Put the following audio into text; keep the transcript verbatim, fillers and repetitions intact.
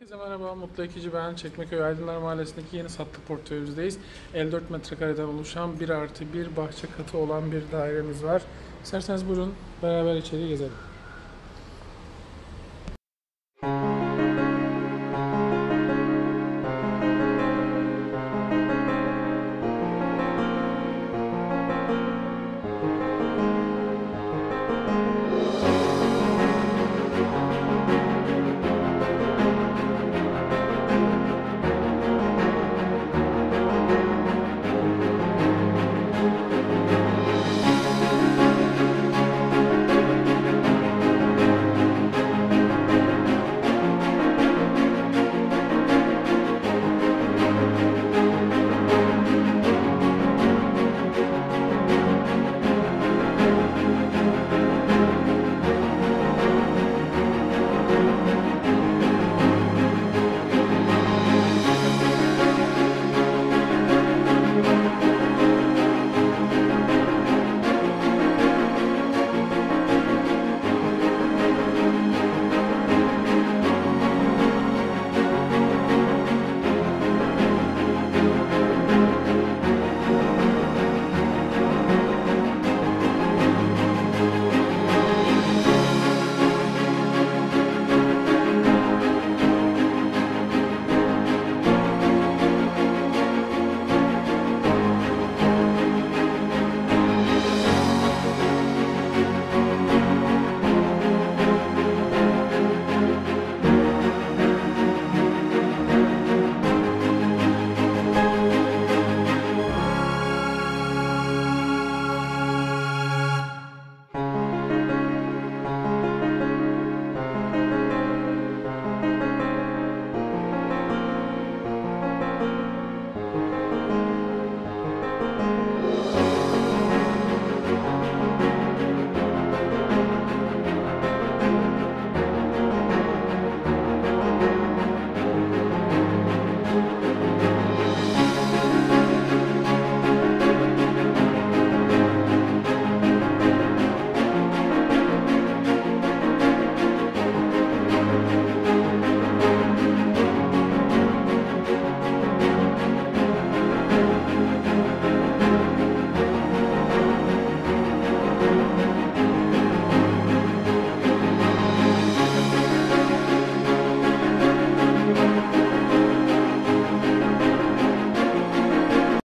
Herkese merhaba, Mutlu Ekici ben. Çekmeköy Aydınlar Mahallesi'ndeki yeni satlık portföyümüzdeyiz. elli dört metrekareden oluşan bir artı bir bahçe katı olan bir dairemiz var. İsterseniz buyurun beraber içeri gezelim.